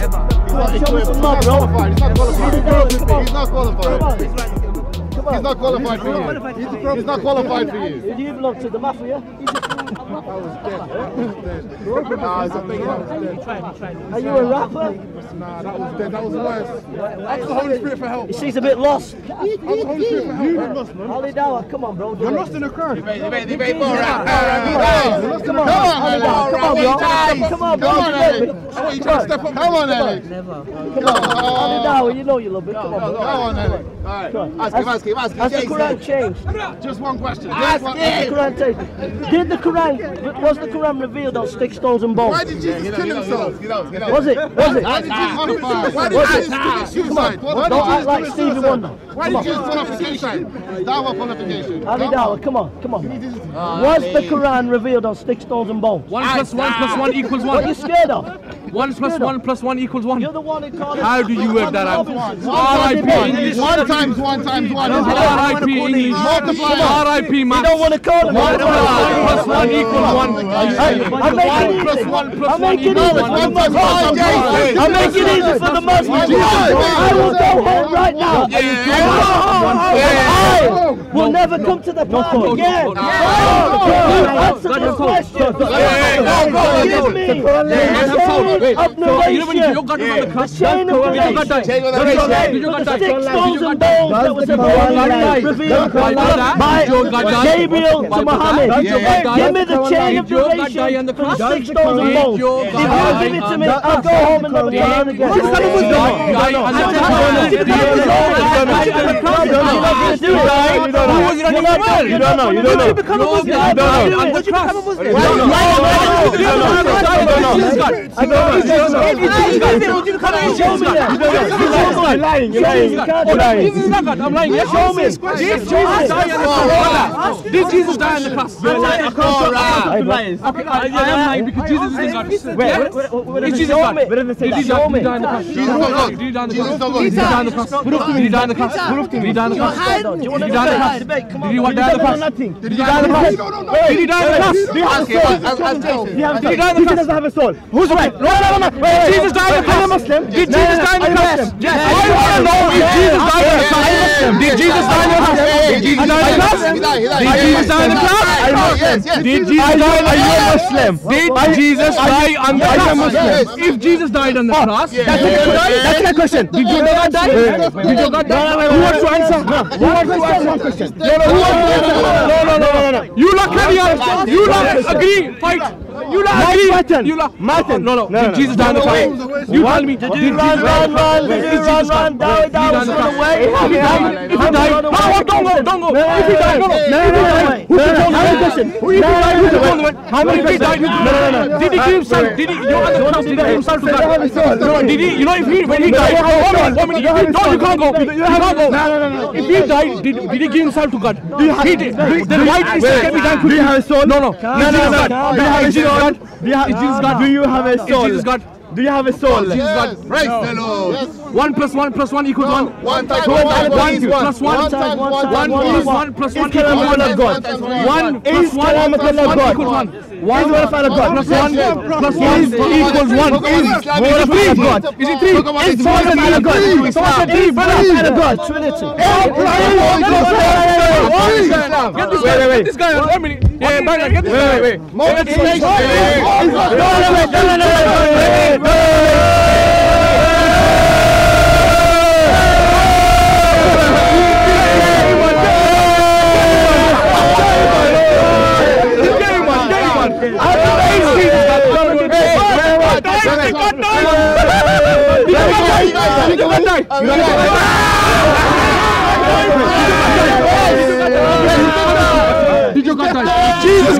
ever. He's not qualified for you. You belong to the mafia. That was dead. Are you a rapper? Nah, that was dead. That was worse. Ask the Holy Spirit for help. She's a bit lost. Ask the Holy Spirit for help. You're lost, man. Ali Dawah, come on, bro. You're lost in the crowd. Come on, bro. I want you to step up. Come on, Ali. Come on, Ali Dawah, you know you love it. Come on, Ali. All right. Ask him. Has the Quran changed? Just one question. Ask him. Has the Quran changed? Did the Quran, was the Quran revealed on sticks, stones and bones? Why did Jesus kill himself? Was it? Why did Jesus commit suicide? Don't act like Stevie Wonder. Why did Jesus pull off the suicide? Dawah qualification. Ali Dawah, come on. Was the Quran revealed on sticks, stones and bones? 1 + 1 + 1 = 1. What are you scared of? 1 + 1 + 1 = 1. You're the one who called it. How do you work that out? R.I.P. 1 × 1 × 1. R.I.P. English. Multiply. R.I.P. Maths. You don't want to call it. 1 + 1 = 1. I'm making it easy for the Muslims. I will go home right now. I will never come to the park again. Answer the question. You're lying. Did Jesus die on the cross? I am lying because Jesus is God. Did he die on the cross? He doesn't have a soul. Who's right? No. Jesus died on the cross. Did Jesus die on the cross? Yes. Did Jesus die on the cross? If Jesus died on the cross, that's my question. Did your God die? Who wants to answer? No. You lot agree. Fight. No. Did Jesus die on the cross? You tell me. Do you have a soul? Jesus God. Praise the Lord. 1 + 1 + 1 = 1. 1 + 1 + 1 = 1. 1 + 1 + 1 = 1. Is it 3? Trinity. Get this guy. 1 minute. Get this guy. More. Jesus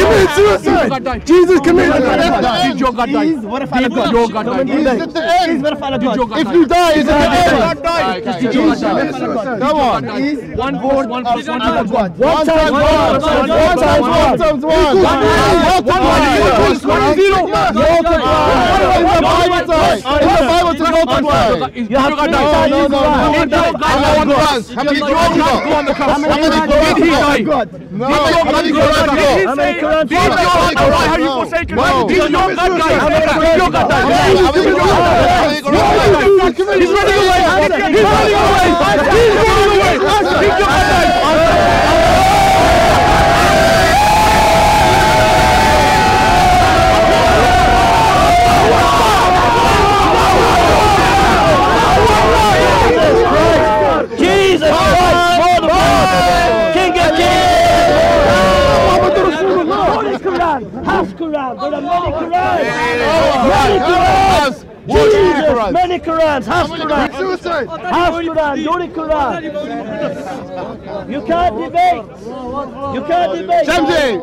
committed suicide. Did your God die? If you die, is it the end? Come on. 1 + 1 = 1. 1 + 1 = 1. He's running away! He's running away! He's running away! He's got my knife! Jesus Christ! King of Kings! Quran! Has Quran! There are many Qurans! Jesus! Many Qurans! Has Quran! Has Quran! You're the Quran! You can't debate! You can't debate! Shamsi!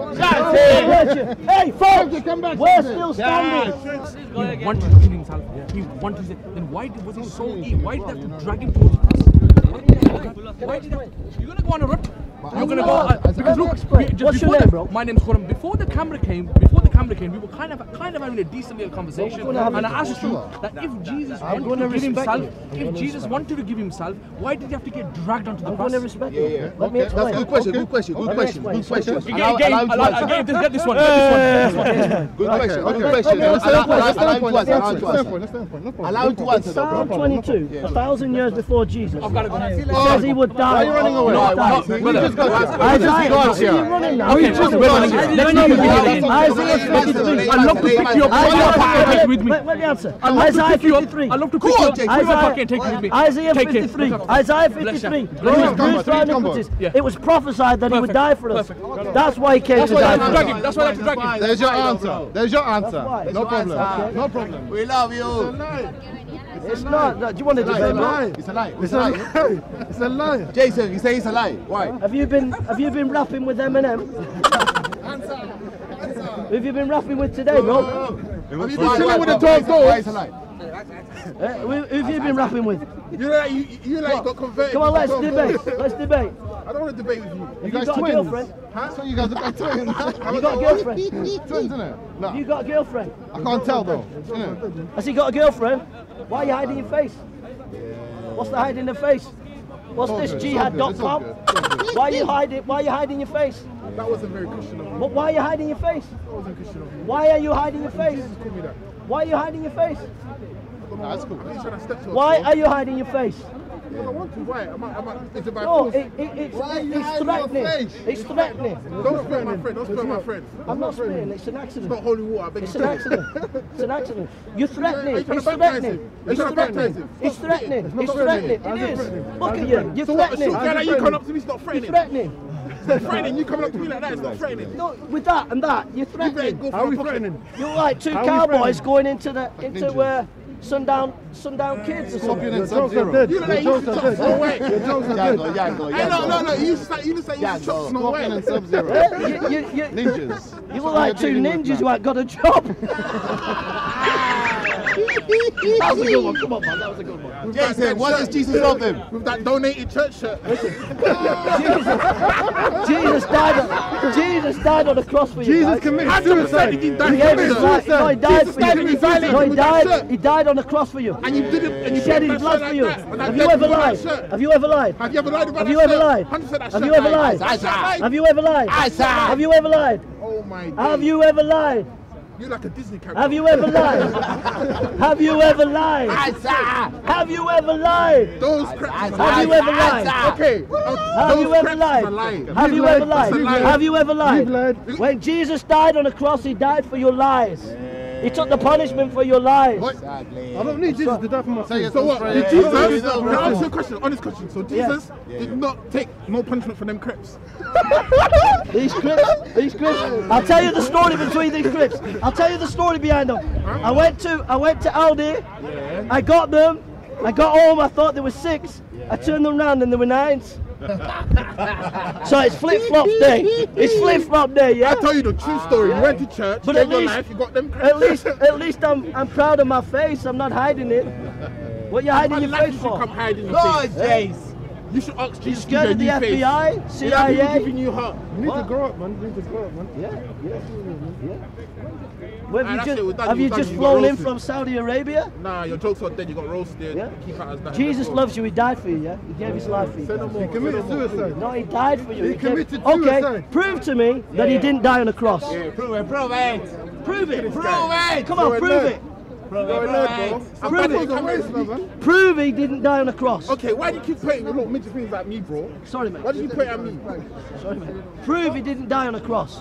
Hey folks! We're still standing! He wanted to kill himself. He wanted to say, then why was he so evil? Why did they have to drag him towards us? Why did I, you're gonna go on a rut. You're gonna go because look, just before that, bro. My name's Khurram. Before the camera came, we were kind of having a decent little conversation, and I asked you that if Jesus wanted to give himself, why did he have to get dragged onto the cross? Good question. Again, Good question. Allow him to answer. Psalm 22, 1,000 years before Jesus. Says he would die. Why are you running away? Isaiah 53. Isaiah 53. It was prophesied that he would die for us. That's why he came to die for us. There's your answer. No problem. We love you. It's not. Do you want to debate? It's a lie. Jason, you say it's a lie. Why? Have you been rapping with Eminem? Answer. Who have you been rapping with today, bro? Have you been chilling with the top dogs? Why it's a lie? Who have you been rapping with? You got converted. Come on, let's debate. I don't want to debate with you. You guys got twins. A girlfriend? Huh? So you guys look like twins. You got a girlfriend? Twins, innit? No. You got a girlfriend? I can't tell though. Has he got a girlfriend? Why are you hiding your face? What's the hiding the face? What's this jihad.com? Why are you hiding your face? That wasn't very Christian of you. But why are you hiding your face? That wasn't Christian of you. Why are you hiding your face? Jesus called me that. Why are you hiding your face? No, that's cool. Why are you hiding your face? Well, I want to. Why? It's threatening. Don't spare my friend. I'm not sparing. It's an accident. It's not holy water. It's an accident. You're threatening. It's threatening. It is. Look at you. You're threatening. You come up to me. It's not threatening. It's not threatening. You coming up to me like that. It's not threatening. No, with that and that, you're threatening. You're like two cowboys going into Sundown kids or something. Your jokes are dead. No. You just like you chopped no way. Ninjas. You look like two ninjas who ain't got a job. That was a good one. Come on, man. That was a good one. Jason, why does Jesus love them? With that donated church shirt. Listen. Jesus died on the cross for you. Jesus committed suicide. He died on the cross for you. And you didn't. And you shed his blood for you. Have you ever lied? Oh my God. Have you ever lied? You're like a Disney character. Have you ever lied? Have you ever lied? When Jesus died on the cross, he died for your lies. He took the punishment for your lies. Exactly. I don't need Jesus to die for my sins. So what? Did Jesus? Can I ask you a question? Honest question. So Jesus did not take no punishment for them crips. These crips. I'll tell you the story between these crips. I'll tell you the story behind them. I went to Aldi. Yeah. I got them. I got home. I thought they were 6. Yeah. I turned them round and they were 9s. So it's flip-flop day. Yeah. I tell you the true story. You went to church. But at least, life, you got them. At least I'm proud of my face. I'm not hiding it. What are you hiding your face for? Come hide in your face. Jace. You should ask Jesus to give you a new face. FBI, CIA. Yeah, giving you heart. You need to grow up, man. Yeah. Have you just flown in from Saudi Arabia? Nah, your jokes are dead. You got roasted. Yeah. Keep out as that. Jesus loves you. He died for you. Yeah. He gave his life for you. He committed suicide. No, he died for you. He committed suicide. Okay. Prove to me that he didn't die on the cross. Yeah. Prove it. Come on, prove it. Prove he didn't die on a cross. Okay, why do you keep pointing little midget things at me, bro? Sorry, mate. Why do you point at me? Sorry, mate. Prove he didn't die on a cross.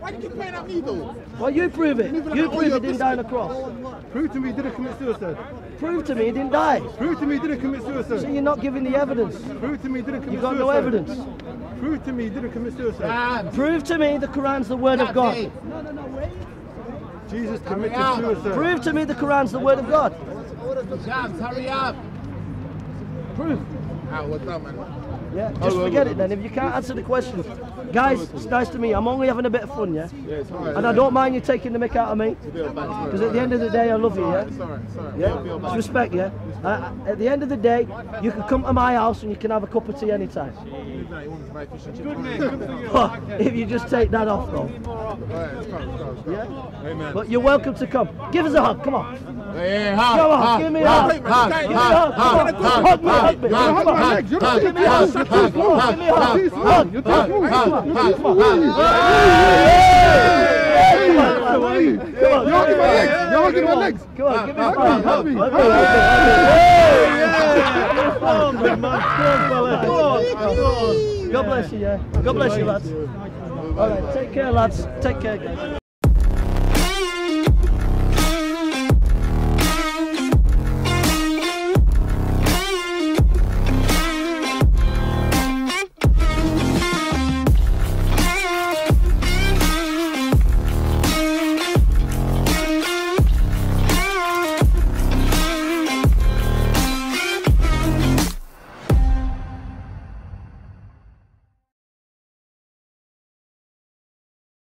Why do you keep pointing at me, though? Well, you prove it. You prove he didn't die on a cross. Prove to me he didn't commit suicide. Prove to me he didn't die. Prove to me he didn't commit suicide. So you're not giving the evidence. Prove to me he didn't commit suicide. You got no evidence. Prove to me he didn't commit suicide. Prove to me the Quran's the word of God. No, no, no, wait. Jesus committed suicide. Prove to me the Quran's the word of God. Shams, hurry up. Prove. Ah, what's up, man? Yeah, just forget it then. If you can't answer the question, guys, it's nice to meet you. I'm only having a bit of fun, yeah. Yeah, it's alright. And I don't mind you taking the mick out of me, because at the end of the day, I love you, yeah. It's alright, it's alright. Yeah, it's respect, yeah. At the end of the day, you can come to my house and you can have a cup of tea anytime. If you just take that off, though. Yeah. But you're welcome to come. Give us a hug. Come on. Hey, hug, come on, give me a hug. Give me a hug. Give me a hug. God bless you, yeah. God bless you, lads. All right, take care, lads. Take care, guys.